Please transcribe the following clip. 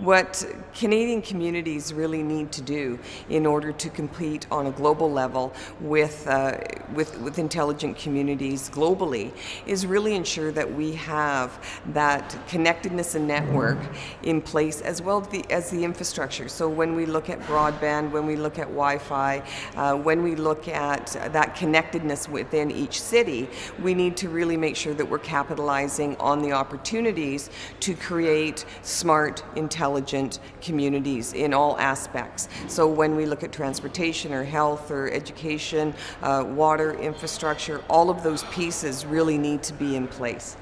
What Canadian communities really need to do in order to compete on a global level with intelligent communities globally is really ensure that we have that connectedness and network in place, as well as the infrastructure. So when we look at broadband, when we look at Wi-Fi, when we look at that connectedness within each city, we need to really make sure that we're capitalizing on the opportunities to create smart, intelligent communities in all aspects. So when we look at transportation or health or education, water, infrastructure, all of those pieces really need to be in place.